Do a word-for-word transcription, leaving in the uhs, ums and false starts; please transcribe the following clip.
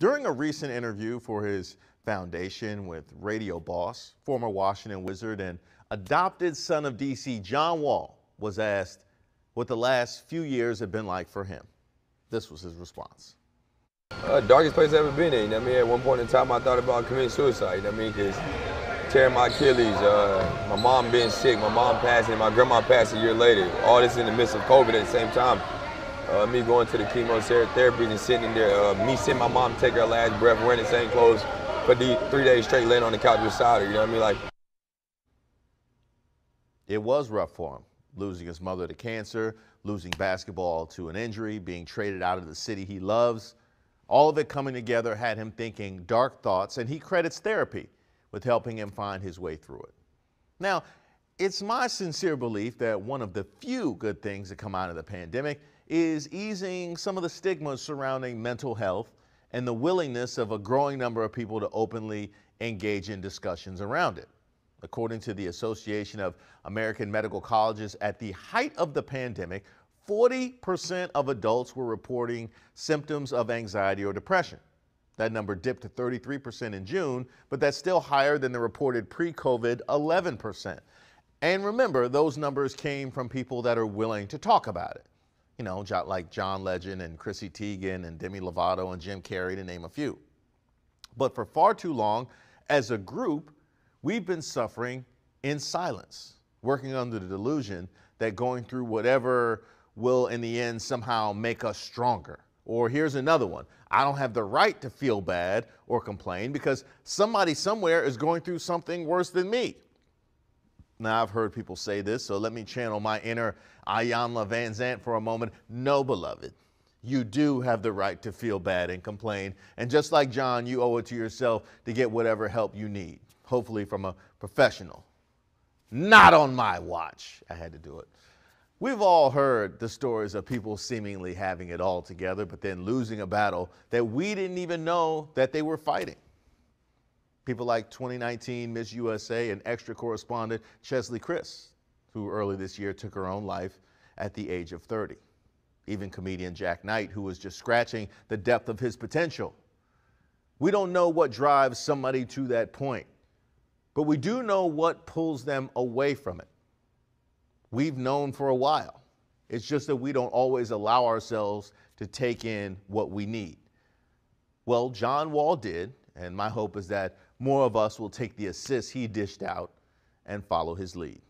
During a recent interview for his foundation with radio boss, former Washington Wizard, and adopted son of D C, John Wall was asked what the last few years have been like for him. This was his response. Uh, darkest place I've ever been in. I mean, at one point in time, I thought about committing suicide. I mean, because tearing my Achilles, uh, my mom being sick, my mom passing, my grandma passed a year later. All this in the midst of COVID at the same time. Uh, me going to the chemotherapy and sitting in there, uh, me seeing my mom take her last breath, wearing the same clothes for the three days straight, laying on the couch beside her. You know what I mean? Like, it was rough for him, losing his mother to cancer, losing basketball to an injury, being traded out of the city he loves. All of it coming together had him thinking dark thoughts, and he credits therapy with helping him find his way through it. Now, it's my sincere belief that one of the few good things that come out of the pandemic is easing some of the stigmas surrounding mental health and the willingness of a growing number of people to openly engage in discussions around it. According to the Association of American Medical Colleges, at the height of the pandemic, forty percent of adults were reporting symptoms of anxiety or depression. That number dipped to thirty-three percent in June, but that's still higher than the reported pre-COVID eleven percent. And remember, those numbers came from people that are willing to talk about it. You know, like John Legend and Chrissy Teigen and Demi Lovato and Jim Carrey, to name a few. But for far too long, as a group, we've been suffering in silence, working under the delusion that going through whatever will in the end somehow make us stronger. Or here's another one. I don't have the right to feel bad or complain because somebody somewhere is going through something worse than me. Now, I've heard people say this, so let me channel my inner Ayanla Van Zandt for a moment. No, beloved, you do have the right to feel bad and complain. And just like John, you owe it to yourself to get whatever help you need, hopefully from a professional. Not on my watch. I had to do it. We've all heard the stories of people seemingly having it all together, but then losing a battle that we didn't even know that they were fighting. People like twenty nineteen Miss U S A and extra correspondent Chesley Criss, who early this year took her own life at the age of thirty. Even comedian Jack Knight, who was just scratching the depth of his potential. We don't know what drives somebody to that point, but we do know what pulls them away from it. We've known for a while. It's just that we don't always allow ourselves to take in what we need. Well, John Wall did, and my hope is that more of us will take the assist he dished out and follow his lead.